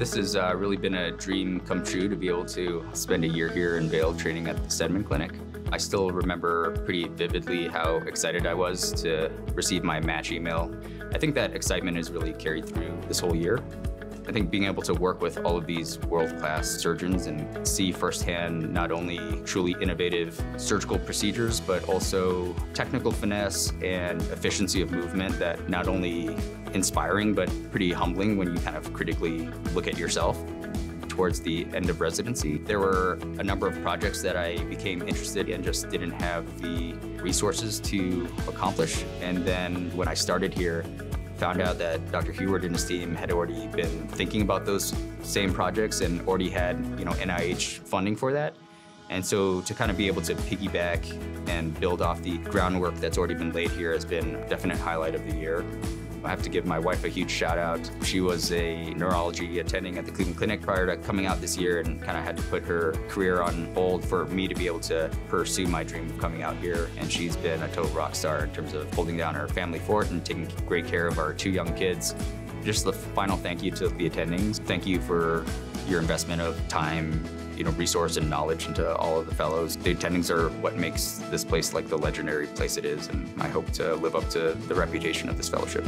This has really been a dream come true to be able to spend a year here in Vail training at the Steadman Clinic. I still remember pretty vividly how excited I was to receive my match email. I think that excitement has really carried through this whole year. I think being able to work with all of these world-class surgeons and see firsthand not only truly innovative surgical procedures, but also technical finesse and efficiency of movement that not only inspiring, but pretty humbling when you kind of critically look at yourself. Towards the end of residency, there were a number of projects that I became interested in, just didn't have the resources to accomplish. And then when I started here, found out that Dr. Heward and his team had already been thinking about those same projects and already had, NIH funding for that. And so to kind of be able to piggyback and build off the groundwork that's already been laid here has been a definite highlight of the year. I have to give my wife a huge shout out. She was a neurology attending at the Cleveland Clinic prior to coming out this year and kind of had to put her career on hold for me to be able to pursue my dream of coming out here. And she's been a total rock star in terms of holding down her family fort and taking great care of our two young kids. Just the final thank you to the attendings. Thank you for your investment of time, resource and knowledge into all of the fellows. The attendings are what makes this place like the legendary place it is, and I hope to live up to the reputation of this fellowship.